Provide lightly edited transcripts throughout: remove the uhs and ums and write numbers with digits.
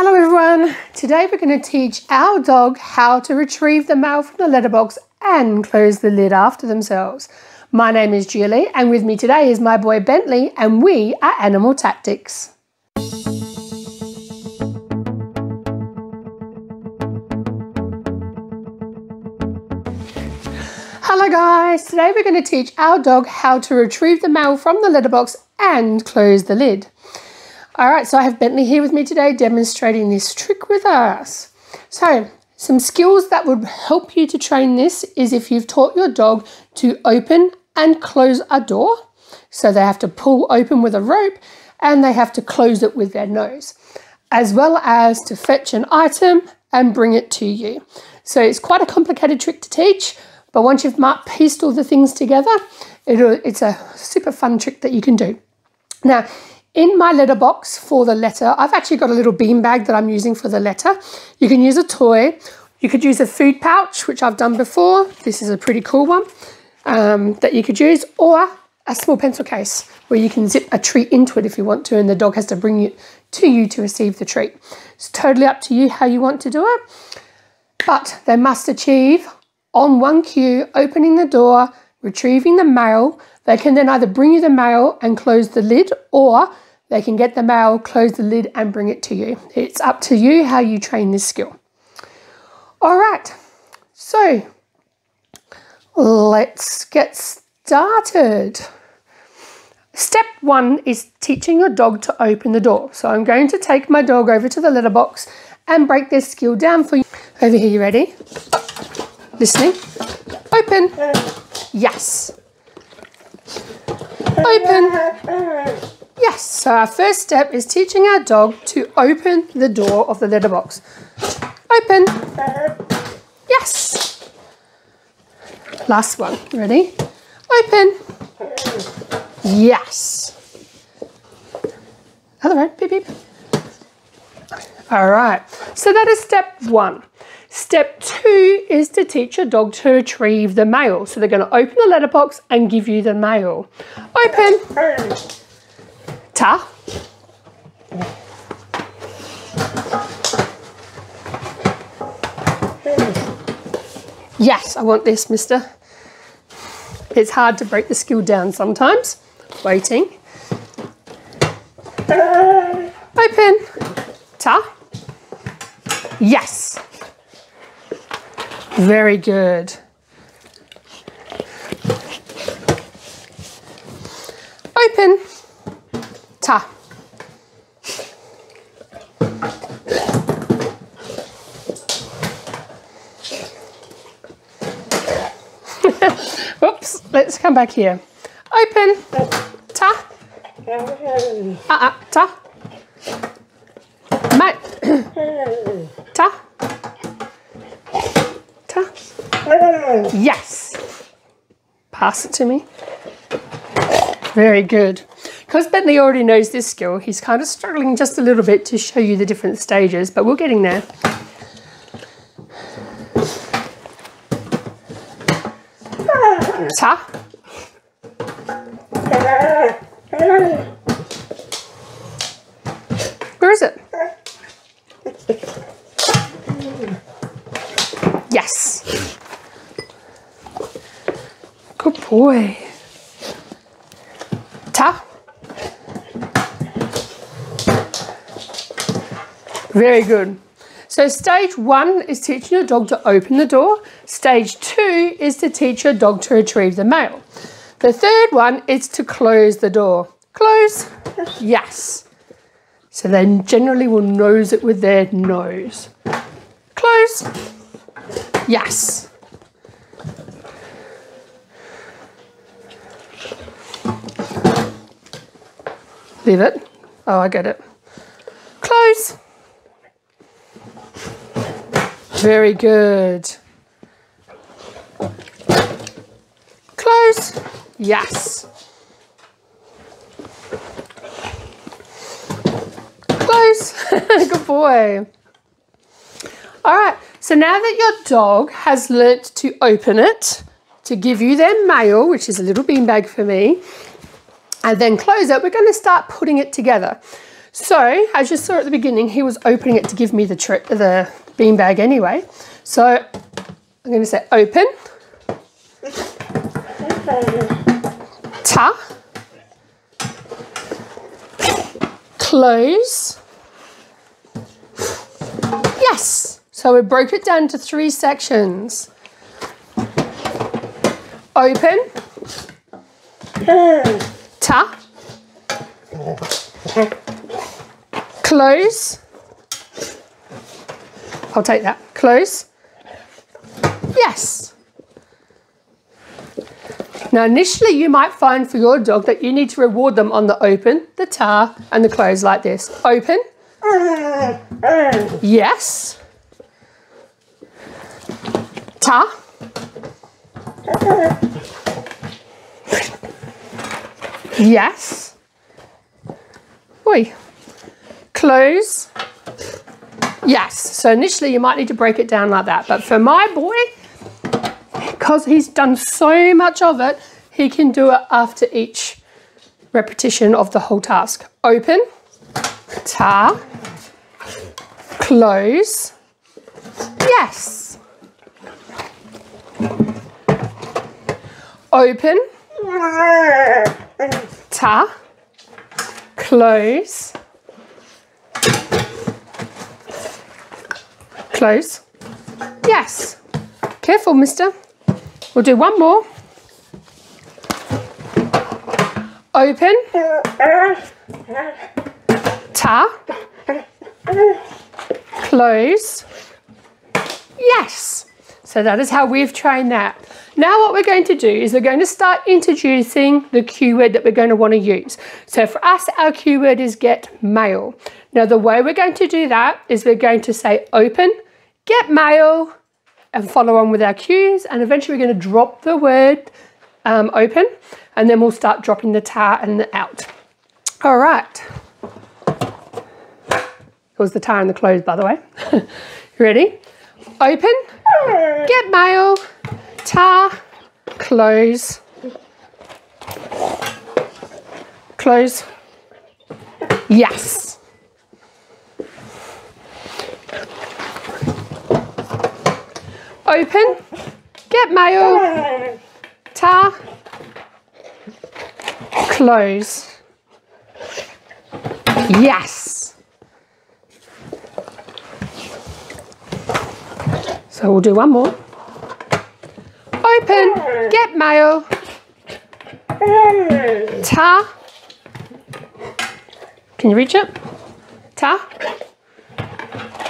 Hello everyone, today we're going to teach our dog how to retrieve the mail from the letterbox and close the lid after themselves. My name is Julie and with me today is my boy Bentley and we are Animal Tactics. Hello guys, today we're going to teach our dog how to retrieve the mail from the letterbox and close the lid. All right, so I have Bentley here with me today demonstrating this trick with us. So some skills that would help you to train this is if you've taught your dog to open and close a door. So they have to pull open with a rope and they have to close it with their nose, as well as to fetch an item and bring it to you. So it's quite a complicated trick to teach, but once you've pieced all the things together, it's a super fun trick that you can do. Now, in my letterbox for the letter, I've actually got a little bean bag that I'm using for the letter. You can use a toy. You could use a food pouch, which I've done before. This is a pretty cool one that you could use, or a small pencil case where you can zip a treat into it if you want to, and the dog has to bring it to you to receive the treat. It's totally up to you how you want to do it, but they must achieve on one cue, opening the door, retrieving the mail. They can then either bring you the mail and close the lid, or they can get the mail, close the lid and bring it to you. It's up to you how you train this skill. All right, so let's get started. Step one is teaching your dog to open the door. So I'm going to take my dog over to the letterbox and break this skill down for you. Over here, you ready? Listening. Open. Yes. Open. Yes, so our first step is teaching our dog to open the door of the letterbox. Open. Yes. Last one. Ready? Open. Yes. Hello, right? Beep, beep. All right. So that is step one. Step two is to teach your dog to retrieve the mail. So they're going to open the letterbox and give you the mail. Open. Ta. Yes, I want this, mister. It's hard to break the skill down sometimes. Waiting. Open. Ta. Yes. Very good. Open. Ta. Whoops, let's come back here. Open. Ta. Ta. Mate. Ta. Yes. Pass it to me. Very good. Because Bentley already knows this skill, he's kind of struggling just a little bit to show you the different stages, but we're getting there. Ta. Where is it? Yes. Good boy. Ta. Very good. So stage one is teaching your dog to open the door. Stage two is to teach your dog to retrieve the mail. The third one is to close the door. Close. Yes. So they generally will nose it with their nose. Close. Yes. Leave it. Oh, I get it. Close. Very good. Close. Yes. Close. Good boy. All right. So now that your dog has learnt to open it, to give you their mail, which is a little beanbag for me, and then close it, we're going to start putting it together. So as you saw at the beginning, he was opening it to give me the beanbag anyway. So I'm going to say open. Ta. Close. Yes. So we broke it down to three sections. Open. Ta. Close. I'll take that. Close. Yes. Now initially you might find for your dog that you need to reward them on the open, the ta and the close like this. Open. Yes. Ta. Yes. Oi. Close. Yes. So initially you might need to break it down like that. But for my boy, because he's done so much of it, he can do it after each repetition of the whole task. Open. Ta. Close. Yes. Open. Ta. Close. Close. Yes. Careful, mister. We'll do one more. Open. Ta. Close. Yes. So that is how we've trained that. Now what we're going to do is we're going to start introducing the cue word that we're going to want to use. So for us, our cue word is get mail. Now the way we're going to do that is we're going to say open, get mail, and follow on with our cues, and eventually we're going to drop the word open, and then we'll start dropping the ta and the out. All right. It was the ta and the close, by the way. You ready? Open, get mail, ta, close, close, yes. Open, get mail, ta, close, yes. So we'll do one more. Open, get mail, ta, can you reach it? Ta,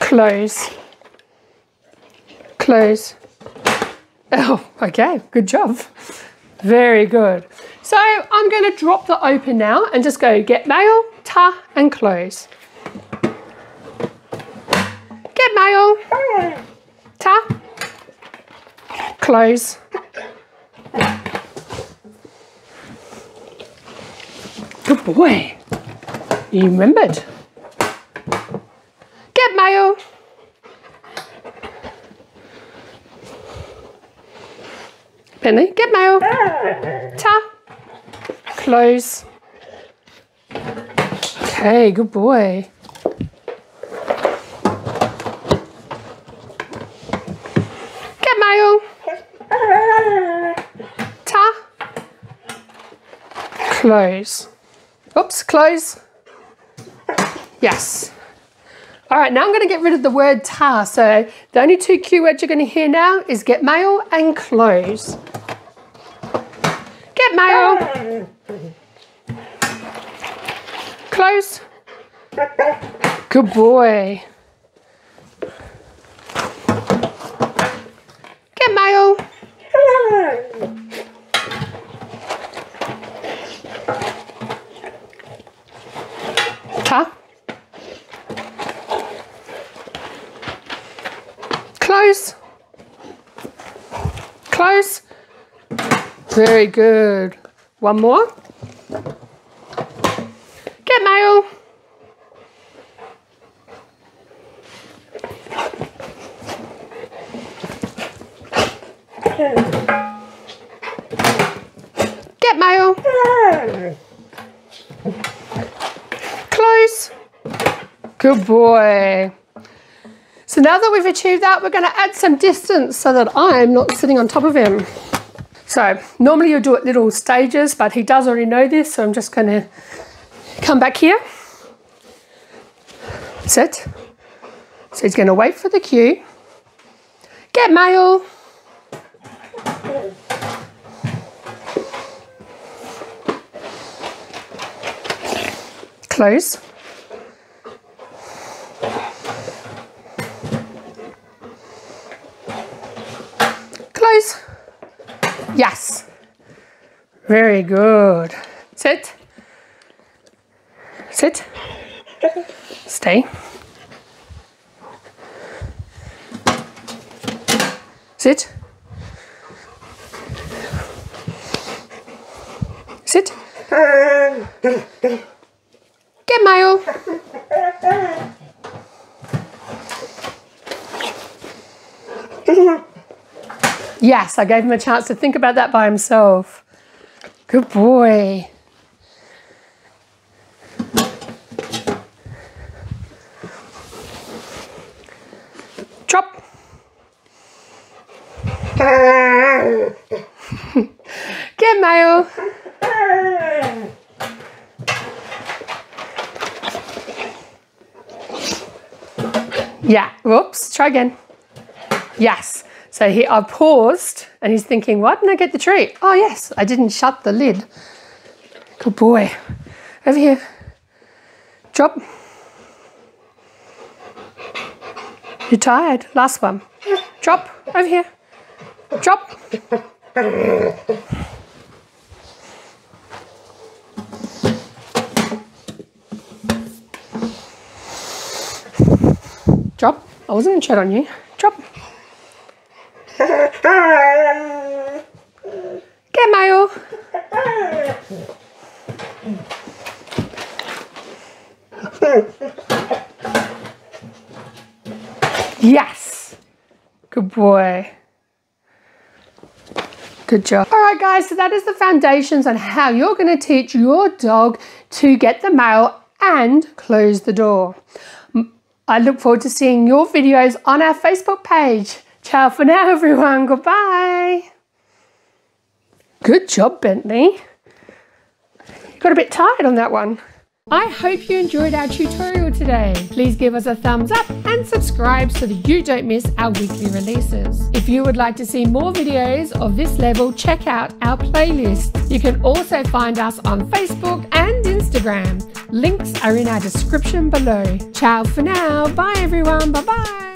close, close. Oh, okay, good job. Very good. So I'm going to drop the open now and just go get mail, ta, and close. Get mail. Ta. Close. Good boy. You remembered. Get mail. Bentley, get mail. Ta. Close. Okay, good boy. Ta. Close. Oops, close. Yes. All right, now I'm going to get rid of the word ta. So the only two cue words you're going to hear now is get mail and close. Get mail. Close. Good boy. Get mail. Ta. Close. Close. Very good. One more. Get mail. Get mail. Close. Good boy. So now that we've achieved that, we're going to add some distance so that I'm not sitting on top of him. So normally you'll do it little stages, but he does already know this, so I'm just going to come back here. Sit. So he's going to wait for the cue. Get mail. Close. Close. Yes. Very good. Sit. Sit. Stay. Sit. Sit. Get mail. Yes, I gave him a chance to think about that by himself. Good boy. Drop. Get mail. Yeah, whoops, try again. Yes, so I paused and he's thinking, why didn't I get the treat? Oh yes, I didn't shut the lid. Good boy. Over here. Drop. You're tired. Last one. Drop. Over here. Drop. Drop. I wasn't going to tread on you. Drop. Get mail. Yes. Good boy. Good job. All right, guys, so that is the foundations on how you're going to teach your dog to get the mail and close the door. I look forward to seeing your videos on our Facebook page. Ciao for now, everyone. Goodbye. Good job, Bentley. Got a bit tired on that one. I hope you enjoyed our tutorial today. Please give us a thumbs up and subscribe so that you don't miss our weekly releases. If you would like to see more videos of this level, check out our playlist. You can also find us on Facebook and Instagram. Links are in our description below. Ciao for now. Bye everyone. Bye bye.